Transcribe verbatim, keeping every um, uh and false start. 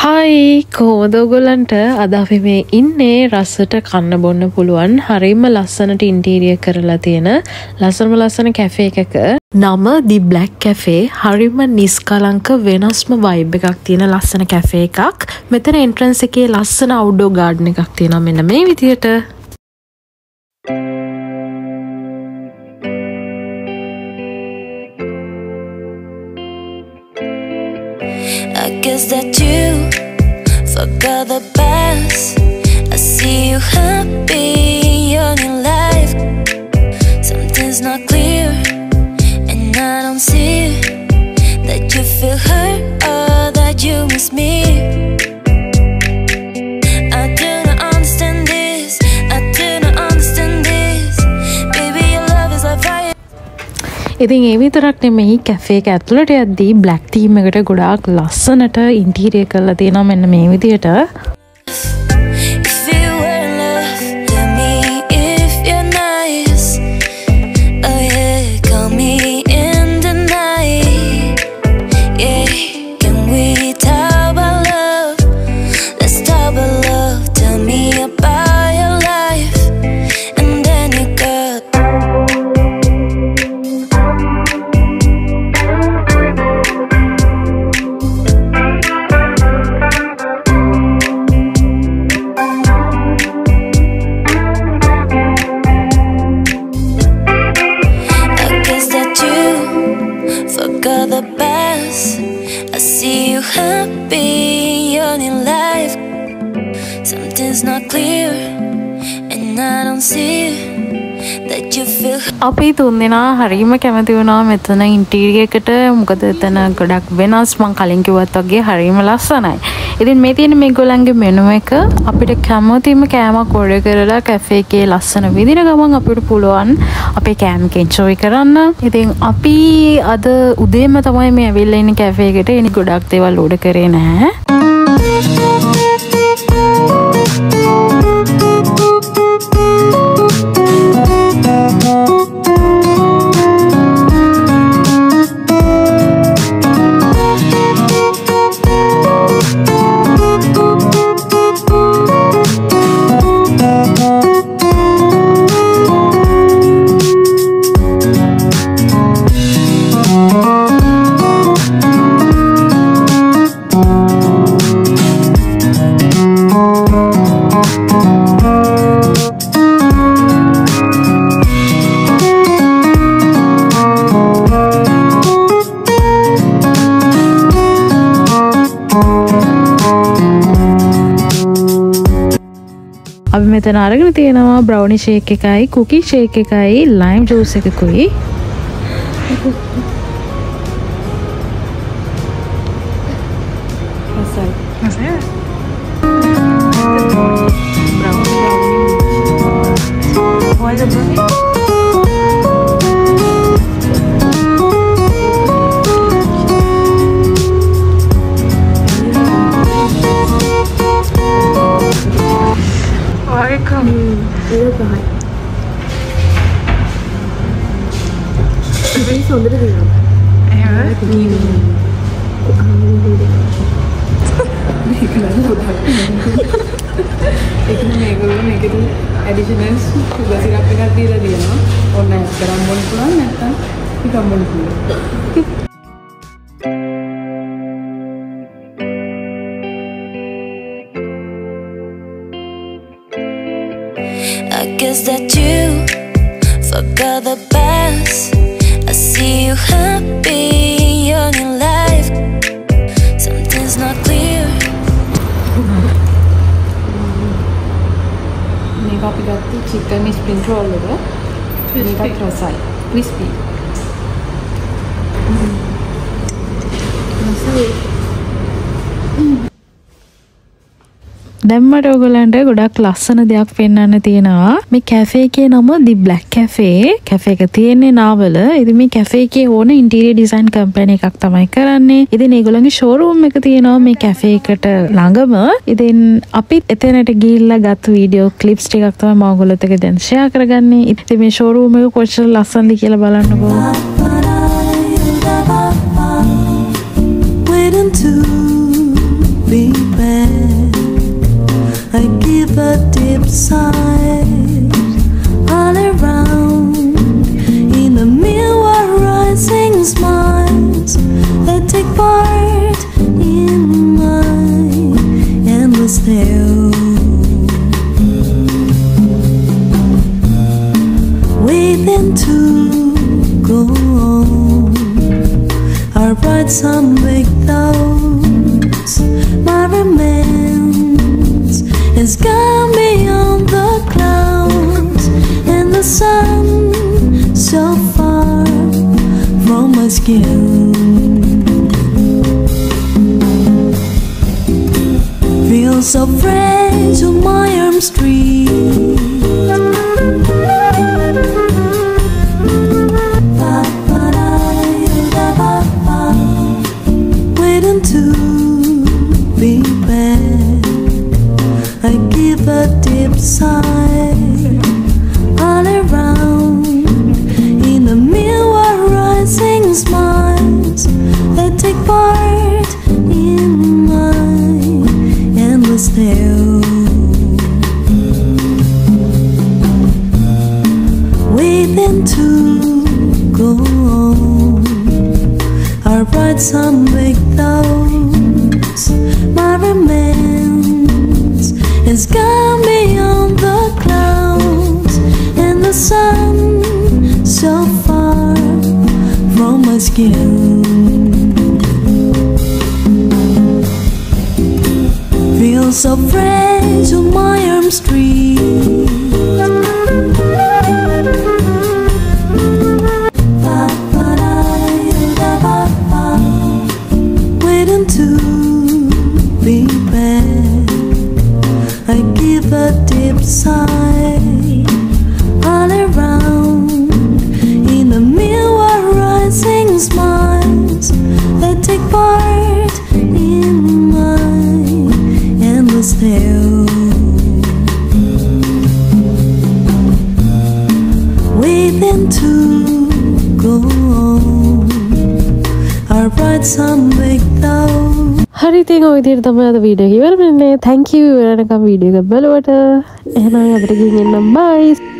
Hi, කෝදෝගලන්ට අද අපි මේ ඉන්නේ රසට කන්න බොන්න පුළුවන් හරිම ලස්සනට ඉන්ටීරියර් කරලා තියෙන ලස්සනම ලස්සන කැෆේ එකක නම The Blac Cafe හරිම නිස්කලංක වෙනස්ම vibe එකක් තියෙන ලස්සන කැෆේ එකක්. මෙතන entrance එකේ ලස්සන outdoor garden එකක් තියෙනවා මෙන්න මේ විදියට. I guess that you forgot the past. I see you happy on your life. Something's not clear, and I don't see that you feel hurt or that you miss me. I do not understand this. I do not understand this. Baby, your love is like fire. ඉතින් ඒ විතරක් නෙමෙයි cafe එක ඇතුළට යද්දී black theme එකට ගොඩාක් ලස්සනට interior කරලා තියෙනවා මෙන්න මේ විදියට. Forgot the past. I see you happy on your life. Something's not clear, and I don't see that you feel. අපි තුන් දෙනා හරිම කැමති වුණා මෙතන ඉන්ටීරියර් එකට. මොකද එතන ගොඩක් වෙනස් මං කලින් කිව්වත් වගේ හරිම ලස්සනයි. ඉතින් මේ තියෙන මේගොල්ලන්ගේ මෙනු එක අපිට කැමතිම කෑමක් ඕඩර් කරලා කැෆේ එකේ ලස්සන විදිහට ගමන් අපිට පුළුවන් අපේ කෑම එක එන්ජොයි කරන්න. ඉතින් අපි අද උදේම තමයි මේ ඇවිල්ලා ඉන්නේ කැෆේ එකට. ඉතින් ගොඩක් දේවල් ඕඩර් කරේ නැහැ. अब मैं तो नारगन तीन नवा ब्राउनी शेक के काई, कुकी शेक के काई, लाइम जूस के कोई Additional I guess that you forgot the past. I see you happy on your life. Something's not clear. Make up the chicken is sprinkled all over. Make up your side. Crispy. Crispy. දැම්මට ඔයගොල්ලන්ට ගොඩක් ලස්සන දෙයක් පෙන්වන්න තියෙනවා. මේ cafe එකේ නම The Blac Cafe. කැෆේ එක තියෙන්නේ නාවල. ඉතින් මේ කැෆේ එකේ ඕන ඉන්ටීරියර් ඩිසයින් කම්පැනි එකක් තමයි කරන්නේ. ඉතින් ඒගොල්ලන්ගේ ෂෝරූම් එක තියෙනවා මේ කැෆේ එකට ළඟම. ඉතින් අපි එතනට ගිහිල්ලා ගත්ත වීඩියෝ ක්ලිප්ස් ටිකක් තමයි මම ඔයගොල්ලොත් එක්ක දැන් ෂෙයා කරගන්නේ. ඉතින් මේ ෂෝරූම් එක කොච්චර ලස්සනද කියලා බලන්නකෝ. bed. I give a deep sigh. All around, in the mirror, rising smiles. I take part in my endless tale. Waiting to go on, our bright sun big clouds, my remains is gone beyond the clouds, and the sun so far from my skin feels so fresh on my arm street. I give a deep sigh. All around, in the mirror, rising smiles. I take part in my endless tale. Waiting to go on, our bright sun big clouds, my remains is gone beyond the clouds, and the sun so far from my skin feels so fresh on my arm street. I give a deep sigh. All around, in the mirror, rising smiles. I take part in my endless tale. Waiting to go on, our bright sun big clouds. Hari tengok video teman atau video kita bermain. Thank you, orang-orang video kembali water. Eh, nanya bergingin, bye.